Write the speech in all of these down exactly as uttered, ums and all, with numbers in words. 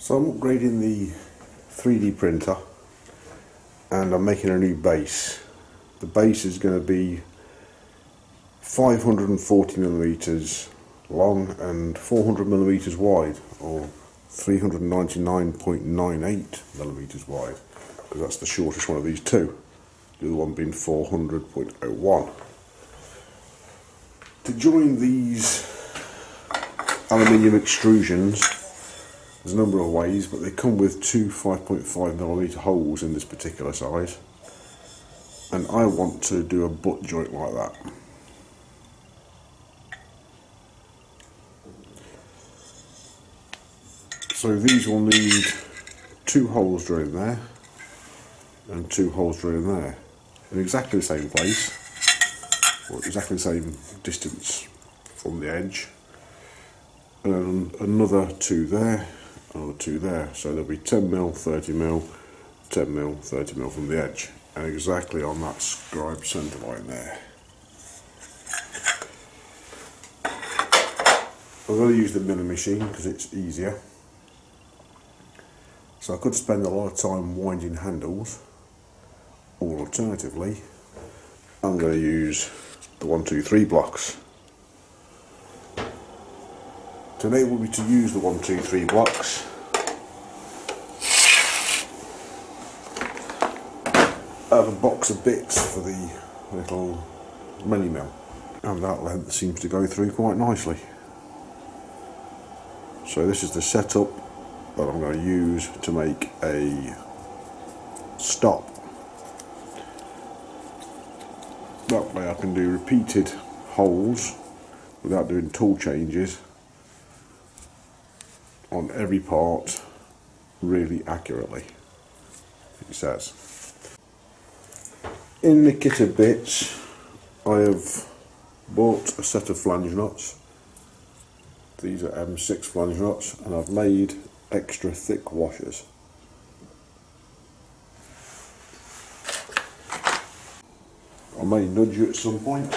So I'm upgrading the three D printer and I'm making a new base. The base is going to be five hundred forty millimeters long and four hundred millimeters wide, or three hundred ninety-nine point nine eight millimeters wide, because that's the shortest one of these two, the other one being four hundred point oh one. To join these aluminium extrusions, there's a number of ways, but they come with two five point five millimeter holes in this particular size, and I want to do a butt joint like that. So these will need two holes drilled in there and two holes drilled in there, in exactly the same place, or exactly the same distance from the edge, and another two there, another two there. So there'll be ten mil, thirty mil, ten mil, thirty mil from the edge, and exactly on that scribe centre line there. I'm going to use the milling machine because it's easier. So I could spend a lot of time winding handles, or alternatively, I'm going to use the one two three blocks. To enable me to use the one two three blocks, I have a box of bits for the little mini mill, and that length seems to go through quite nicely. So this is the setup that I'm going to use to make a stop. That way I can do repeated holes without doing tool changes on every part really accurately, it says. In the kit of bits, I have bought a set of flange nuts. These are M six flange nuts, and I've made extra thick washers. I may nudge you at some point.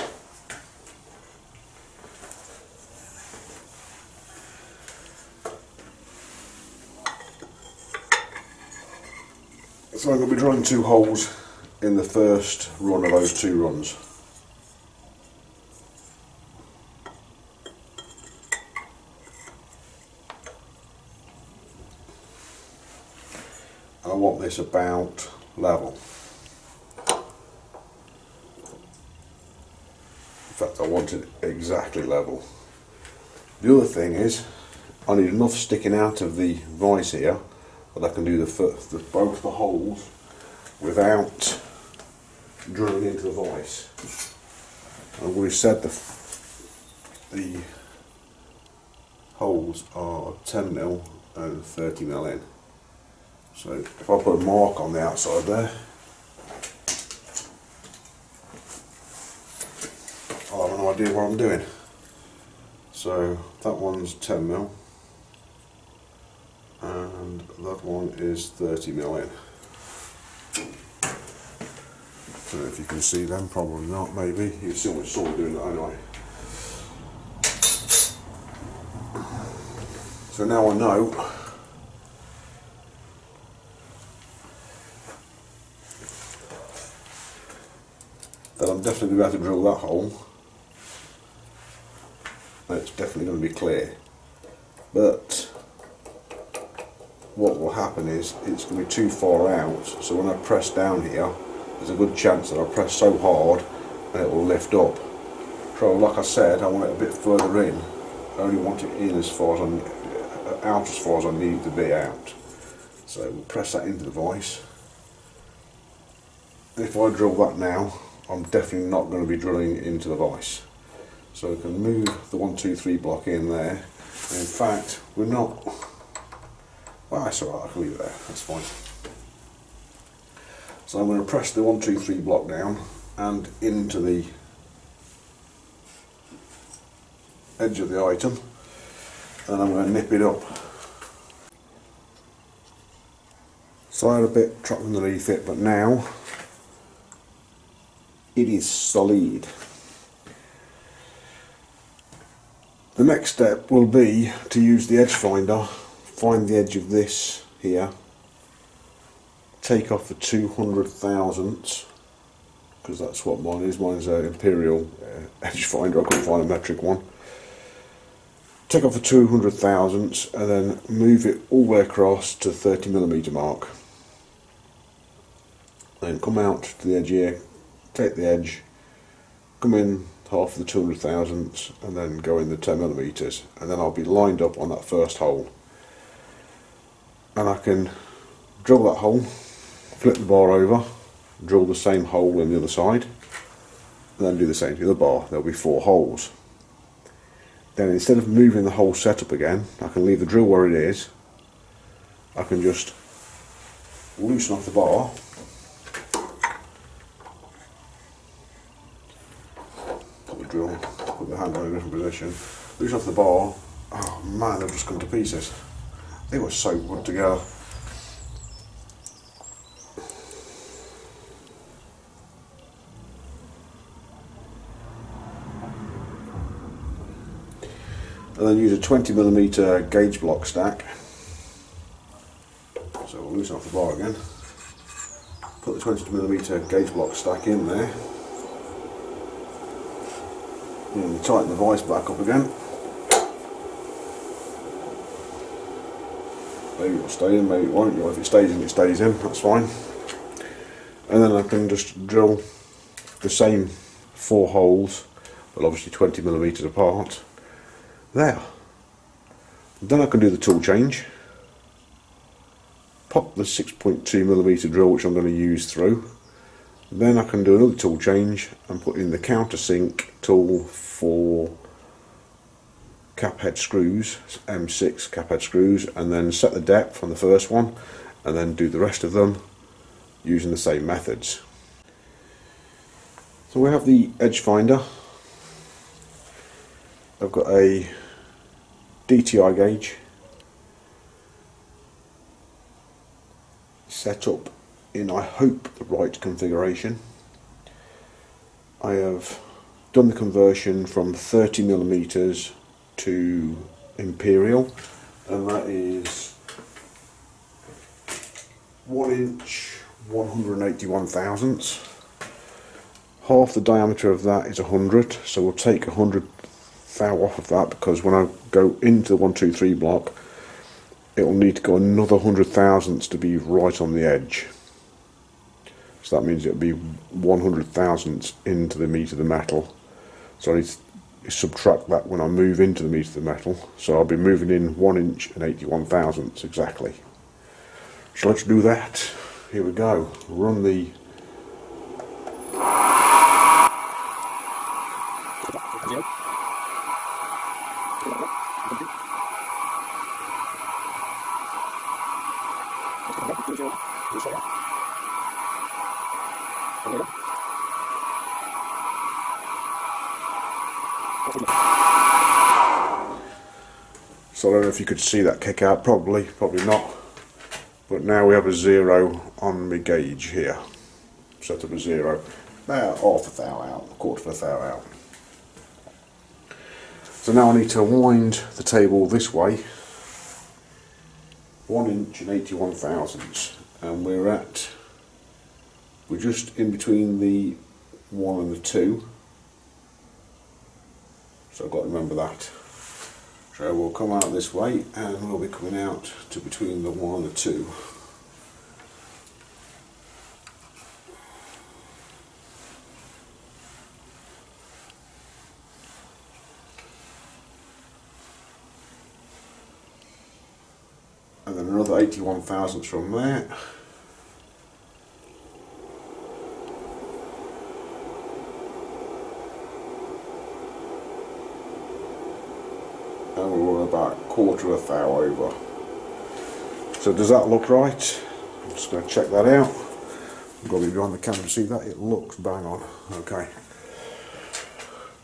So I'm going to be drawing two holes in the first run of those two runs. I want this about level. In fact, I want it exactly level. The other thing is, I need enough sticking out of the vice here that I can do the, the, both the holes without drilling into the vise. I've already said the, the holes are ten mil and thirty mil in. So if I put a mark on the outside there, I'll have an idea what I'm doing. So that one's ten mil. And that one is thirty mil in. I don't know if you can see them, probably not, maybe. You can see what it's sort of doing that anyway. So now I know that I'm definitely going to have to drill that hole. And it's definitely going to be clear. But what will happen is it's going to be too far out, so when I press down here there's a good chance that I'll press so hard and it will lift up. So like I said, I want it a bit further in. I only want it in as far as I'm out, as far as I need it to be out. So we'll press that into the vise. If I drill that now, I'm definitely not going to be drilling into the vise. So we can move the one two three block in there, and in fact we're not. Well, that's alright, I can leave it there, that's fine. So I'm going to press the one two three block down and into the edge of the item, and I'm going to nip it up. So I had a bit trapped underneath it, but now it is solid. The next step will be to use the edge finder find the edge of this here, take off the two hundred thousandths, because that's what mine is. Mine's an imperial uh, edge finder, I couldn't find a metric one. Take off the two hundred thousandths and then move it all the way across to the thirty millimeter mark. Then come out to the edge here, take the edge, come in half of the two hundred thousandths and then go in the ten millimeters, and then I'll be lined up on that first hole. And I can drill that hole, flip the bar over, drill the same hole in the other side, and then do the same to the other bar. There'll be four holes. Then instead of moving the whole setup again, I can leave the drill where it is. I can just loosen off the bar, put the drill, put the handle in a different position, loosen off the bar. Oh man, they've just come to pieces. They were so good together. And then use a twenty millimeter gauge block stack. So we'll loosen off the bar again. Put the twenty millimeter gauge block stack in there. And tighten the vice back up again. Maybe it'll stay in, maybe it won't. If it stays in, it stays in, that's fine. And then I can just drill the same four holes, but obviously twenty millimeters apart. There. Then I can do the tool change. Pop the six point two millimeter drill, which I'm going to use, through. Then I can do another tool change and put in the countersink tool for cap head screws, M six cap head screws, and then set the depth on the first one and then do the rest of them using the same methods. So we have the edge finder. I've got a D T I gauge set up in, I hope, the right configuration. I have done the conversion from thirty millimeters to imperial, and that is one inch one hundred eighty-one thousandths. Half the diameter of that is one hundred, so we'll take one hundred off of that, because when I go into the one, two, three block, it will need to go another hundred thousandths to be right on the edge. So that means it will be one hundred thousandths into the meat of the metal. So I need to subtract that when I move into the meat of the metal. So I'll be moving in one inch and eighty-one thousandths exactly. So let's do that. Here we go. Run the. So I don't know if you could see that kick out, probably, probably not. But now we have a zero on my gauge here. Set up a zero. About half a thou out, a quarter of a thou out. So now I need to wind the table this way. One inch and eighty-one thousandths. And we're at, we're just in between the one and the two. So I've got to remember that. So we'll come out this way, and we'll be coming out to between the one and the two. And then another eighty-one thousandths from there. And we're about a quarter of a thou over. So does that look right? I'm just going to check that out. I've got to be behind the camera to see that. It looks bang on. Okay.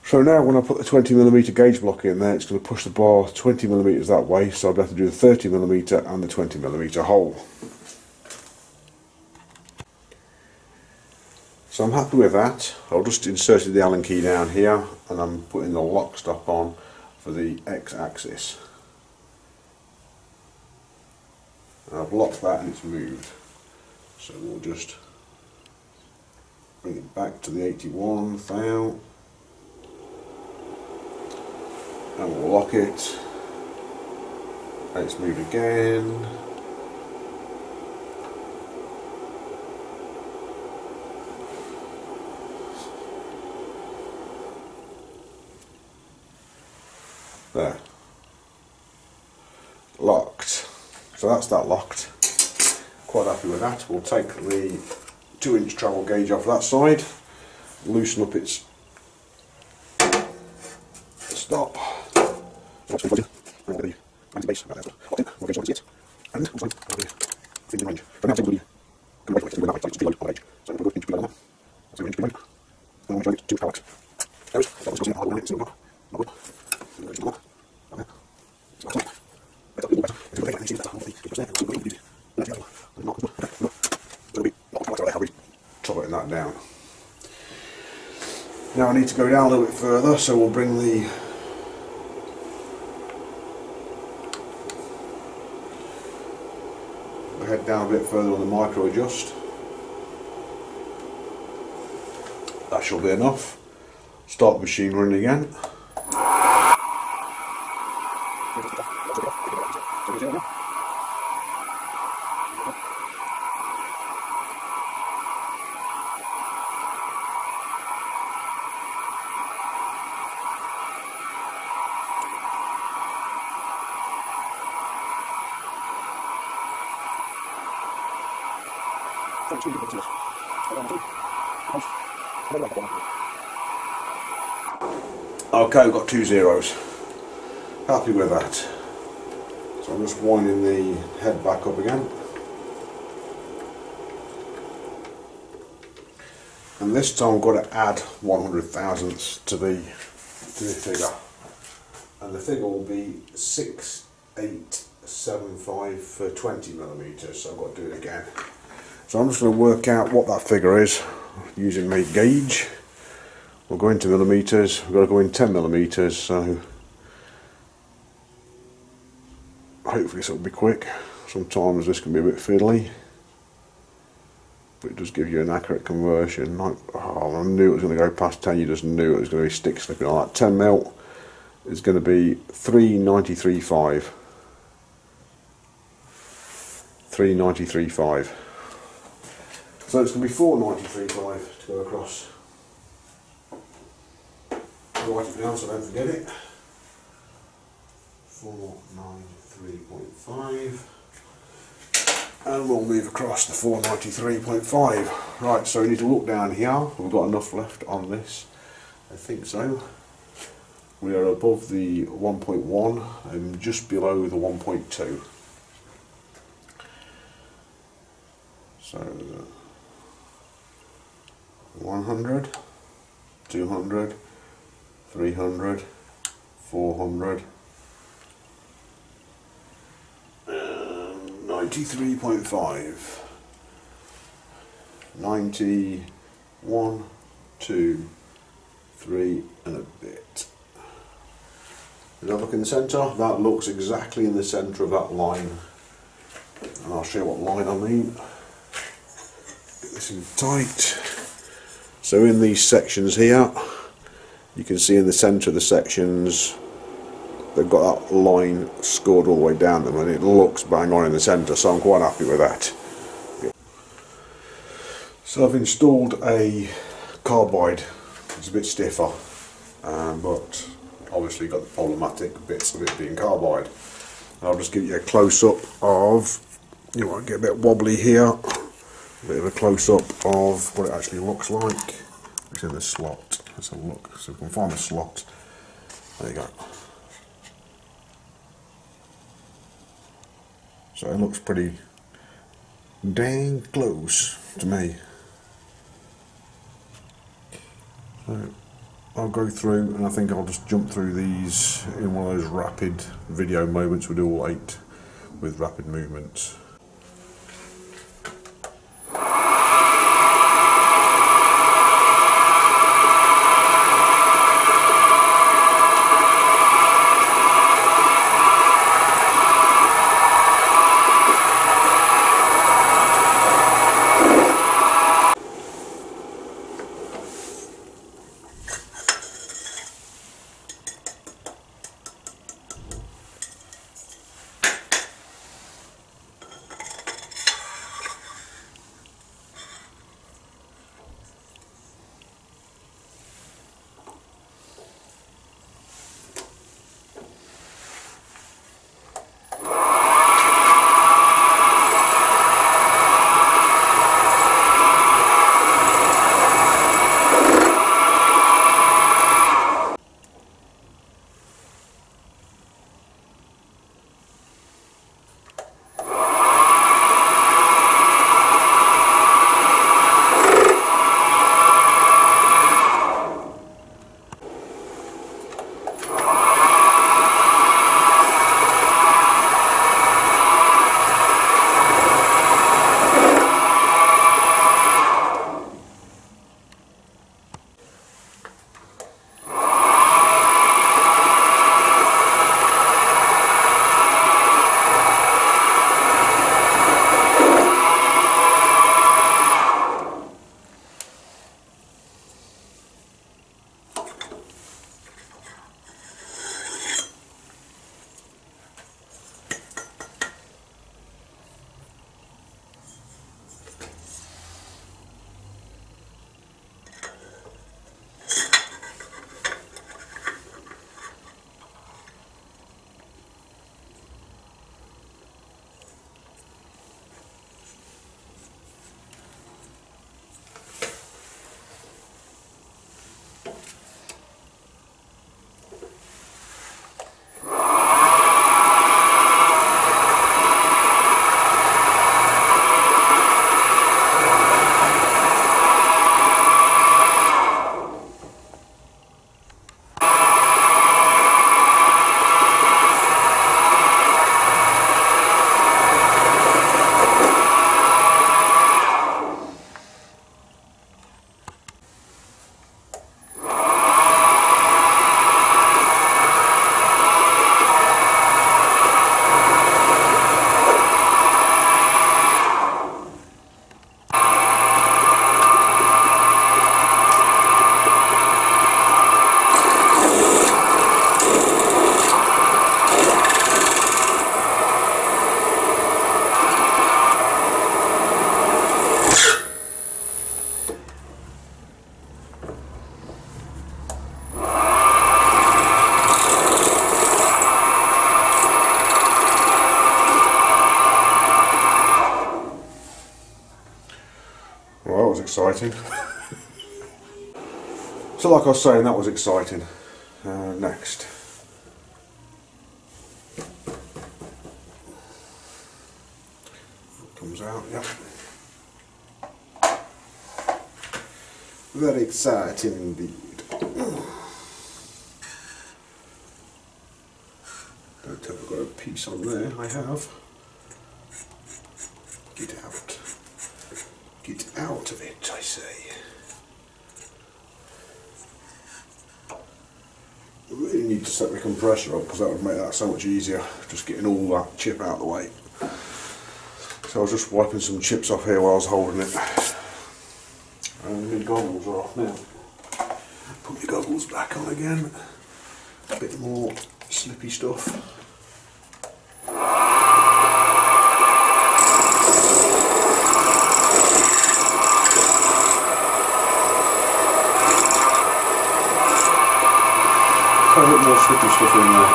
So now when I put the twenty millimeter gauge block in there, it's going to push the bar twenty millimeters that way, so I'll be able to do the thirty millimeter and the twenty millimeter hole. So I'm happy with that. I've just inserted the Allen key down here, and I'm putting the lock stop on for the X axis. and I've locked that and it's moved. So we'll just bring it back to the eighty-one thou and we'll lock it. Let's move again. There. Locked. So that's that locked. Quite happy with that. We'll take the two inch travel gauge off that side, loosen up its stop. Topping that down. Now I need to go down a little bit further, so we'll bring the head down a bit further on the micro adjust. That shall be enough. Start the machine running again. That's really good to us. Okay, we've got two zeros. Happy with that. So I'm just winding the head back up again. And this time I've got to add one hundred thousandths to the, to the figure. And the figure will be six eight seven five for twenty millimeters, so I've got to do it again. So I'm just going to work out what that figure is using my gauge. We'll go into millimetres, we've got to go in ten millimetres, so hopefully this will be quick. Sometimes this can be a bit fiddly, but it does give you an accurate conversion. Like, oh, I knew it was going to go past ten, you just knew it was going to be stick slipping on that. ten mil is going to be three ninety-three point five. three ninety-three point five. So it's going to be four ninety-three point five to go across. I'll write it down so I don't forget it. four ninety-three point five. And we'll move across to four ninety-three point five. Right, so we need to look down here. We've got enough left on this. I think so. We are above the one point one and just below the one point two. So one hundred, two hundred, three hundred, four hundred, ninety-three point five, ninety, one, two, three and a bit. If I look in the centre, that looks exactly in the centre of that line, and I'll show you what line I mean. Get this in tight. So in these sections here, you can see in the centre of the sections, they've got that line scored all the way down them, and it looks bang on in the centre, so I'm quite happy with that. So I've installed a carbide. It's a bit stiffer, um, but obviously got the problematic bits of it being carbide. I'll just give you a close-up of, you might get a bit wobbly here. Bit of a close-up of what it actually looks like. It's in the slot. Let's have a look. So we can find the slot. There you go. So it looks pretty dang close to me. So I'll go through, and I think I'll just jump through these in one of those rapid video moments. We'll do all eight with rapid movements. exciting. So like I was saying, that was exciting. Uh, next. Comes out, yep. Very exciting indeed. Don't think I've got a piece on there, I have. Get out. Get out of it, I say. I really need to set the compressor up because that would make that so much easier, just getting all that chip out of the way. So I was just wiping some chips off here while I was holding it. And my goggles are off now. Put your goggles back on again. A bit more slippy stuff. A bit more slippy stuff in there.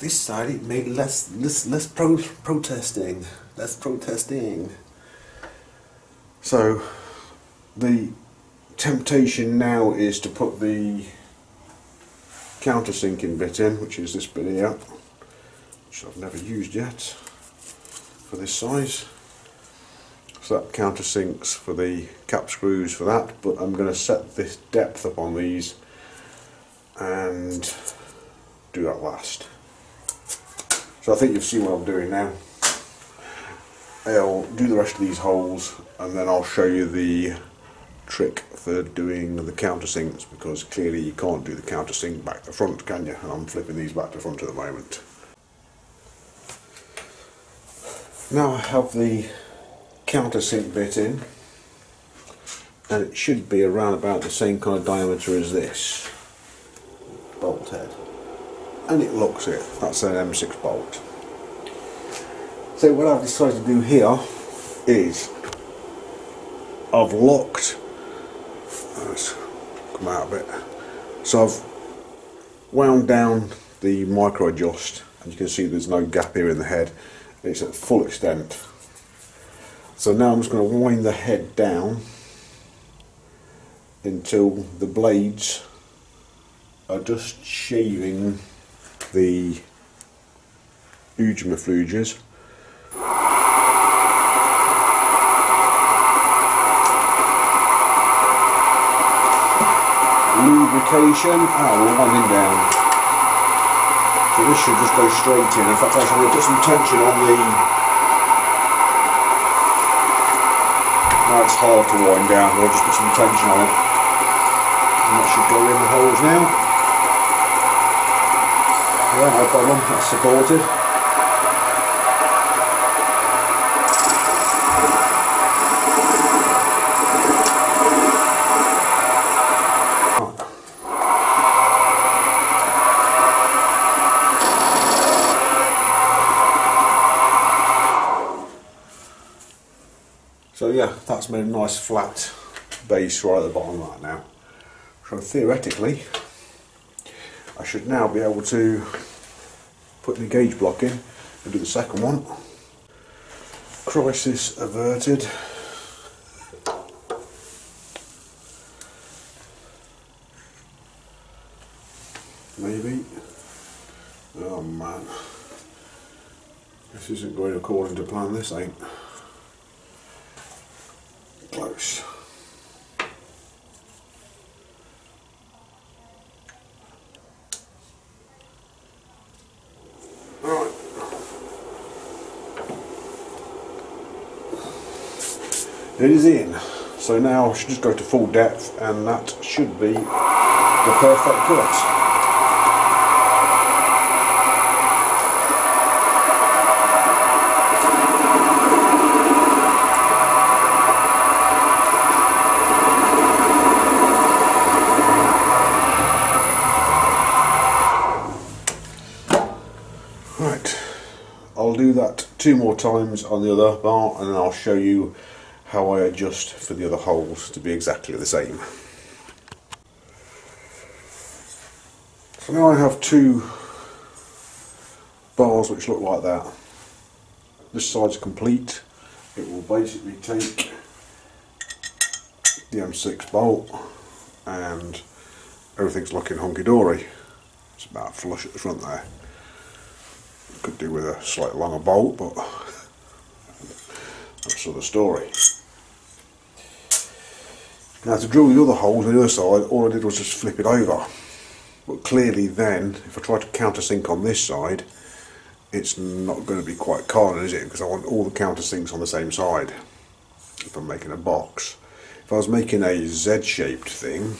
This side it made less less less pro protesting, less protesting. So the temptation now is to put the countersinking bit in, which is this bit here, which I've never used yet. For this size, so that countersinks for the cap screws for that, but I'm going to set this depth up on these and do that last. So I think you've seen what I'm doing now. I'll do the rest of these holes and then I'll show you the trick for doing the countersinks, because clearly you can't do the countersink back to front, can you? And I'm flipping these back to front at the moment. Now I have the countersink bit in, and it should be around about the same kind of diameter as this bolt head, and it locks it. That's an M six bolt. So what I've decided to do here is I've locked, let's come out a bit, so I've wound down the micro adjust, and you can see there's no gap here in the head. It's at full extent. So now I'm just going to wind the head down until the blades are just shaving the ujimifluges. Lubrication and winding down. So this should just go straight in. In fact, I'm going to put some tension on the... Now it's hard to wind down, but I'll just put some tension on it. And that should go in the holes now. Yeah, no problem, that's supported. So yeah, that's made a nice flat base right at the bottom right now. So theoretically, I should now be able to put the gauge block in and do the second one. Crisis averted. Maybe. Oh man. This isn't going according to plan, this ain't. Close. All right. It is in. So now I should just go to full depth, and that should be the perfect cut. Two more times on the other bar, and then I'll show you how I adjust for the other holes to be exactly the same. So now I have two bars which look like that. This side's complete. It will basically take the M six bolt and everything's looking hunky-dory. It's about flush at the front there. Could do with a slightly longer bolt, but that's another story. Now to drill the other holes on the other side, all I did was just flip it over. But clearly then, if I try to countersink on this side, it's not going to be quite cardinal, is it? Because I want all the countersinks on the same side if I'm making a box. If I was making a Z-shaped thing,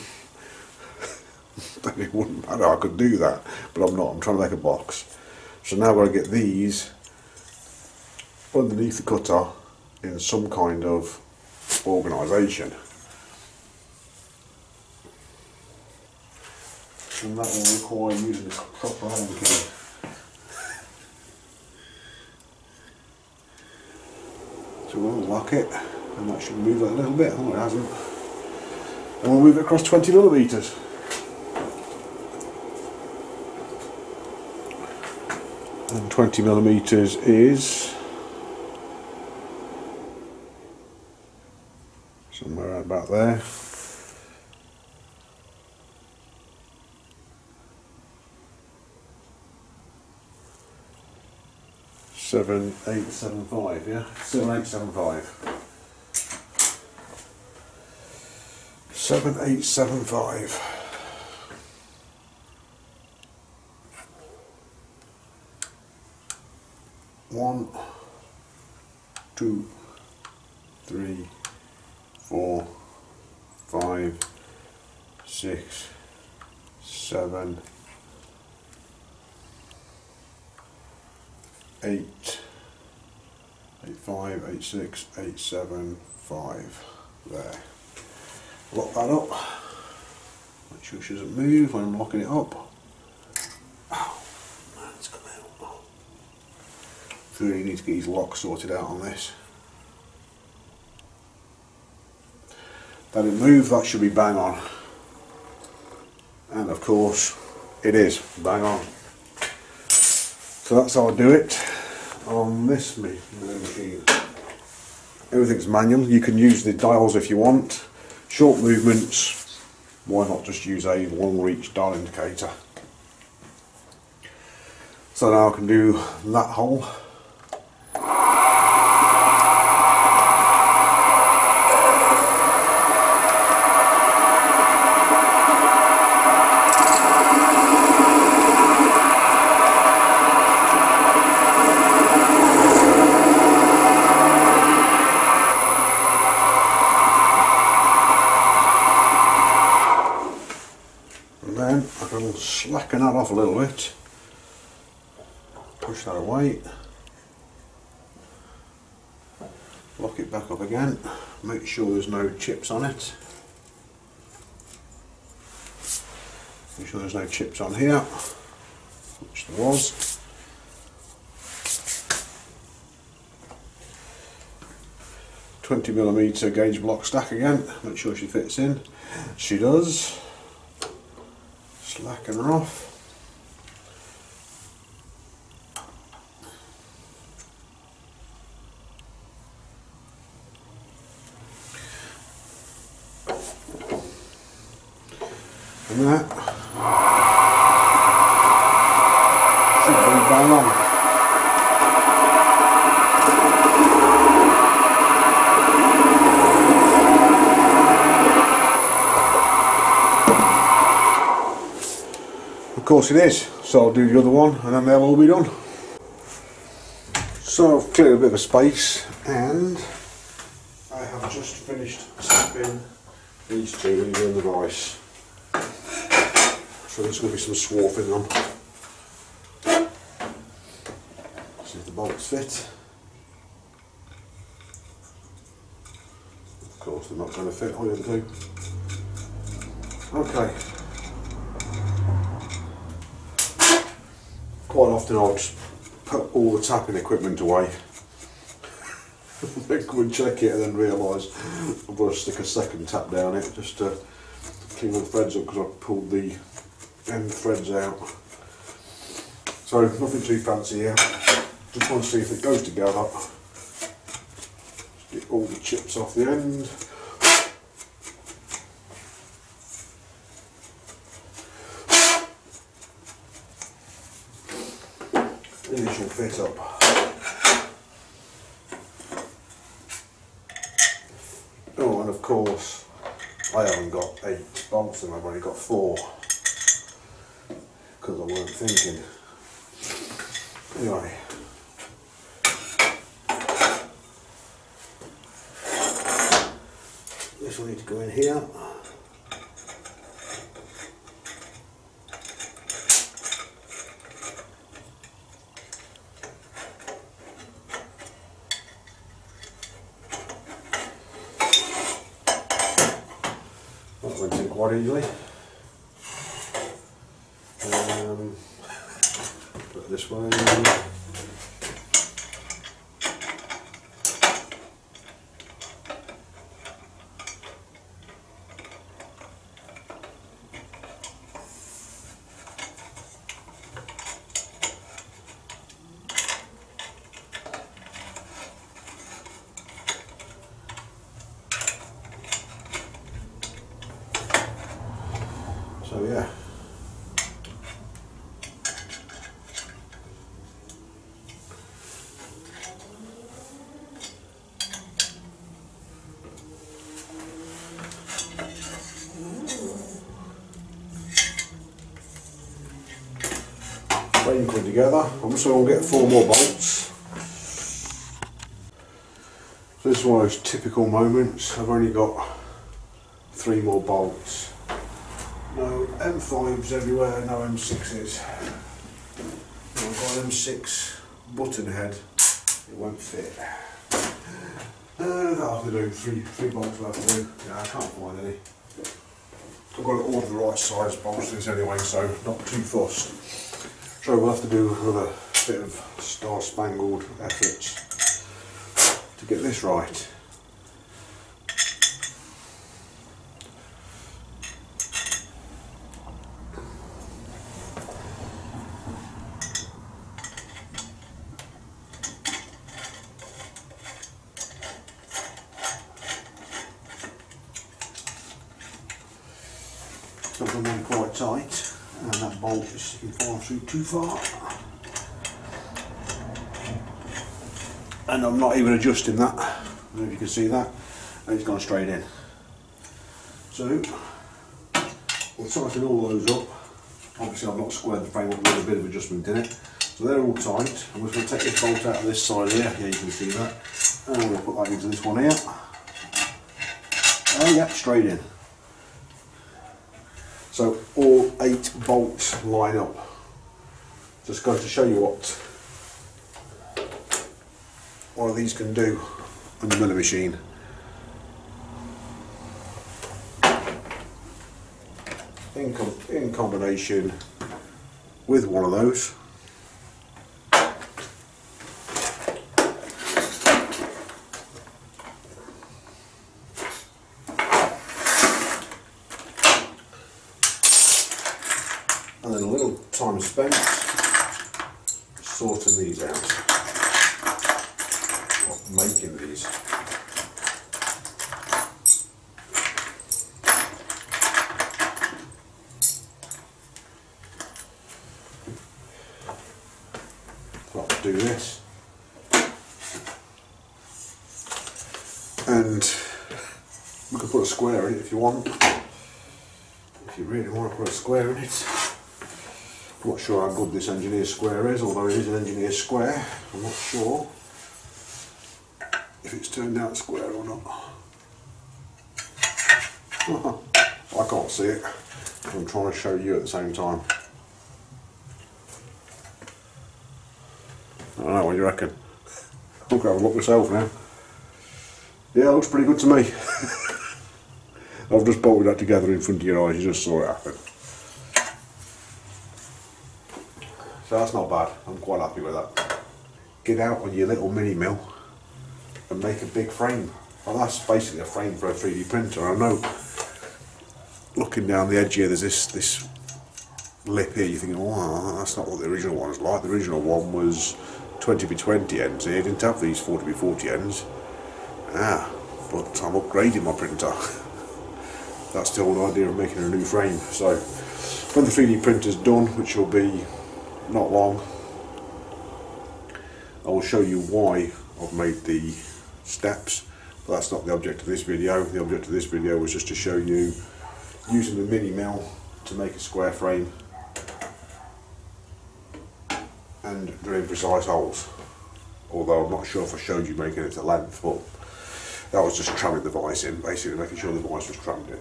then it wouldn't matter, I could do that. But I'm not, I'm trying to make a box. So now we're going to get these underneath the cutter in some kind of organisation. And that will require using a proper hand key. So we'll unlock it, and that should move that a little bit. Oh, it hasn't. And we'll move it across twenty millimeters. And twenty millimeters is somewhere about there. Seven eight seven five, yeah? Seven eight seven five. Seven eight seven five. One, two, three, four, five, six, seven, eight, eight, five, eight, six, eight, seven, five. There. Lock that up. Make sure she doesn't move when I'm locking it up. Really need to get his lock sorted out on this. Let it move, that should be bang on. And of course, it is bang on. So that's how I do it on this machine. Everything's manual, you can use the dials if you want. Short movements, why not just use a long reach dial indicator? So now I can do that hole. Slacken that off a little bit, push that away, lock it back up again, make sure there's no chips on it, make sure there's no chips on here, which there was. twenty millimeter gauge block stack again, make sure she fits in, she does. Slacken her off. And that should be bang on. Of course it is, so I'll do the other one and then they'll all be done. So I've cleared a bit of a space and I have just finished snapping these two into the vise. So there's going to be some swarf in them. See if the bolts fit. Of course they're not going to fit, all you do. Okay. Quite often I'll just put all the tapping equipment away, then go and check it and then realise I'm going to stick a second tap down it just to clean all the threads up because I pulled the end threads out. So nothing too fancy here, just want to see if it goes together. Just get all the chips off the end. Initial fit up. Oh, and of course I haven't got eight bolts and I've only got four because I weren't thinking. Anyway, this will need to go in here. That went in quite easily. Um, put it this way. So yeah, they come together. I'm sure we'll get four more bolts. So this is one of those typical moments. I've only got three more bolts. No M fives everywhere, no M sixes. When I've got an M six button head, it won't fit. Uh, that'll have to do, three, three bolts will have to do. Yeah, I can't find any. I've got to order the right size bolts for this anyway, so not too fussed. So we'll have to do another bit of star spangled efforts to get this right. I've done one quite tight, and that bolt is sticking far through too far. And I'm not even adjusting that. I don't know if you can see that, and it's gone straight in. So, we'll tighten all those up. Obviously I've not squared the frame up with a bit of adjustment in it. So they're all tight. I'm just going to take this bolt out of this side here, yeah you can see that. And we'll put that into this one here. And yeah, straight in. So all eight bolts line up. Just going to show you what one of these can do on the milling machine. In, com in combination with one of those. And then a little time spent sorting these out, or making these. Well, I'll do this, and we can put a square in it if you want. If you really want to put a square in it. I'm not sure how good this engineer square is, although it is an engineer square. I'm not sure if it's turned out square or not. I can't see it. I'm trying to show you at the same time. I don't know, what do you reckon? I'm going to have a look myself now. Yeah, it looks pretty good to me. I've just bolted that together in front of your eyes, you just saw it happen. So that's not bad, I'm quite happy with that. Get out on your little mini mill and make a big frame. Well, that's basically a frame for a three D printer. I know, looking down the edge here, there's this, this lip here, you're thinking, oh, that's not what the original one was like. The original one was twenty by twenty ends here, didn't have these forty by forty ends. Ah, but I'm upgrading my printer. That's the whole idea of making a new frame. So when the three D printer's done, which will be not long, I will show you why I've made the steps, but that's not the object of this video. The object of this video was just to show you using the mini mill to make a square frame and doing precise holes. Although I'm not sure if I showed you making it to length, but that was just tramming the vice in, basically making sure the vice was trammed in.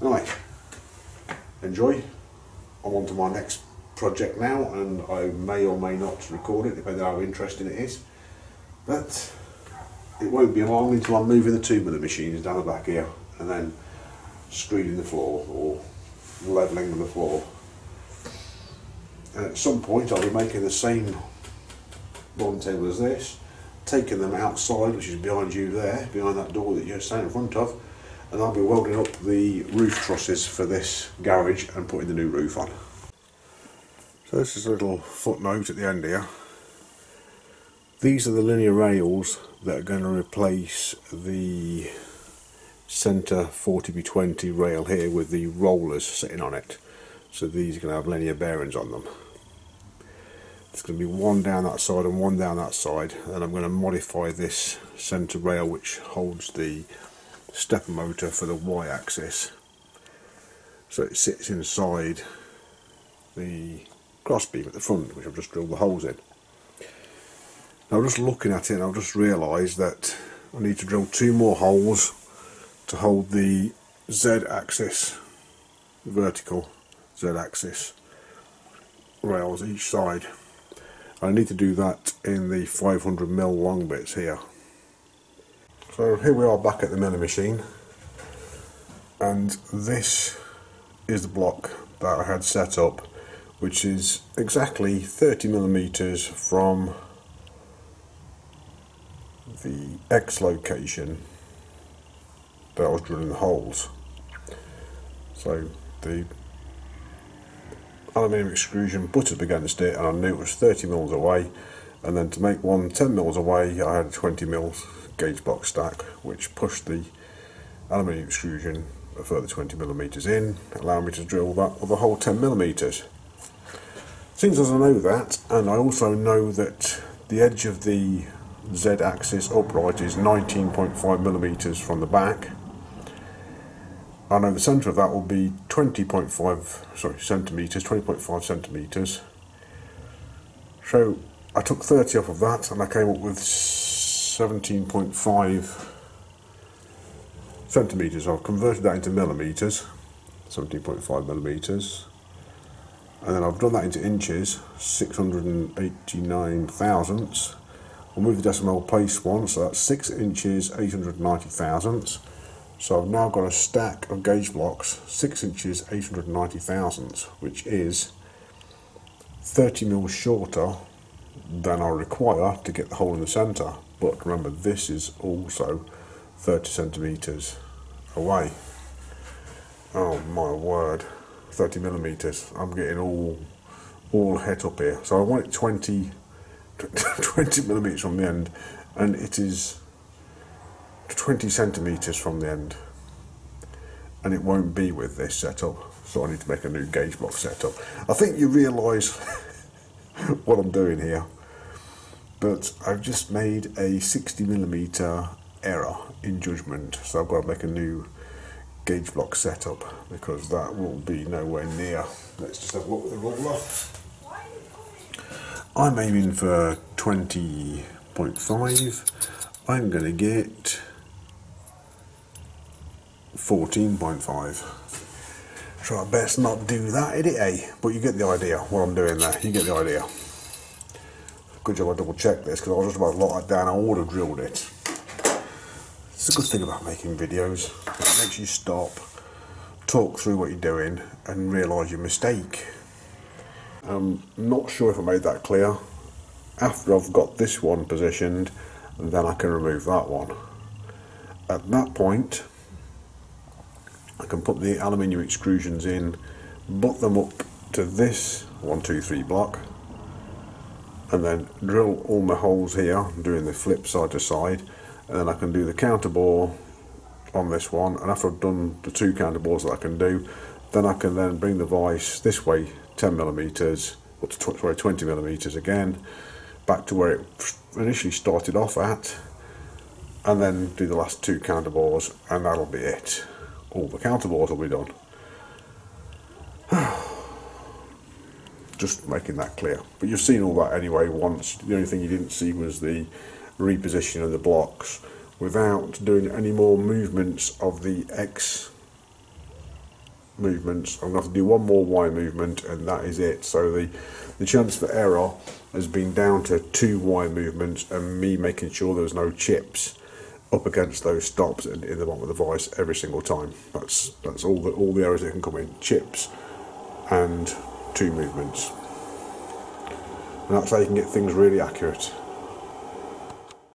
Anyway, enjoy. I'm on to my next project now, and I may or may not record it depending on how interesting it is, but it won't be long until I'm moving the two miller machines down the back here and then screening the floor or levelling the floor. And at some point I'll be making the same lawn table as this, taking them outside, which is behind you there, behind that door that you're standing in front of, and I'll be welding up the roof trusses for this garage and putting the new roof on. So this is a little footnote at the end here. These are the linear rails that are going to replace the centre forty by twenty rail here with the rollers sitting on it. So these are going to have linear bearings on them. There's going to be one down that side and one down that side, and I'm going to modify this centre rail which holds the stepper motor for the y-axis, so it sits inside the crossbeam at the front, which I've just drilled the holes in. Now, just looking at it, and I've just realised that I need to drill two more holes to hold the z-axis, vertical z-axis rails each side. I need to do that in the five hundred mil long bits here. So here we are back at the milling machine, and this is the block that I had set up, which is exactly thirty millimeters from the X location that I was drilling the holes. So the aluminium extrusion butted up against it, and I knew it was thirty mils away, and then to make one ten mils away I had a twenty mils gauge block stack, which pushed the aluminium extrusion a further twenty millimeters in, allowing me to drill that with a whole ten millimeters. Seems as I know that, and I also know that the edge of the z-axis upright is nineteen point five millimeters from the back. I know the centre of that will be twenty point five sorry centimeters, twenty point five centimeters. So I took thirty off of that, and I came up with seventeen point five centimeters. I've converted that into millimeters, seventeen point five millimeters, and then I've done that into inches, six hundred eighty-nine thousandths. I'll move the decimal place one, so that's six inches, eight hundred ninety thousandths. So I've now got a stack of gauge blocks, six inches, eight hundred ninety thousandths, which is thirty mils shorter than I require to get the hole in the centre. But remember, this is also thirty centimetres away. Oh my word, thirty millimetres. I'm getting all, all het up here. So I want it twenty millimetres from the end, and it is twenty centimetres from the end, and it won't be with this setup, so I need to make a new gauge block setup. I think you realise what I'm doing here, but I've just made a sixty millimetre error in judgment, so I've got to make a new gauge block setup because that will be nowhere near. Let's just have a look at the ruler. I'm aiming for twenty point five. I'm going to get fourteen point five. So I best not do that, edit A. But you get the idea what I'm doing there. You get the idea. Good job I double checked this, because I was just about to lock that down. I would have drilled it. It's a good thing about making videos. It makes you stop, talk through what you're doing, and realise your mistake. I'm not sure if I made that clear. After I've got this one positioned, then I can remove that one. At that point I can put the aluminium extrusions in butt them up to this one two three block, and then drill all my holes here, doing the flip side to side, and then I can do the counter bore on this one. And after I've done the two counter bores that I can do, then I can then bring the vice this way ten millimeters, or to twenty millimeters again, back to where it initially started off at, and then do the last two counter bores, and that'll be it. All the counter bores will be done. Just making that clear, but you've seen all that anyway once. The only thing you didn't see was the reposition of the blocks without doing any more movements of the X movements. I'm going to have to do one more Y movement and that is it. So the, the chance for error has been down to two Y movements and me making sure there's no chips up against those stops and in the bottom of the vice every single time. That's that's all the, all the errors that can come in, chips and two movements, and that's how you can get things really accurate.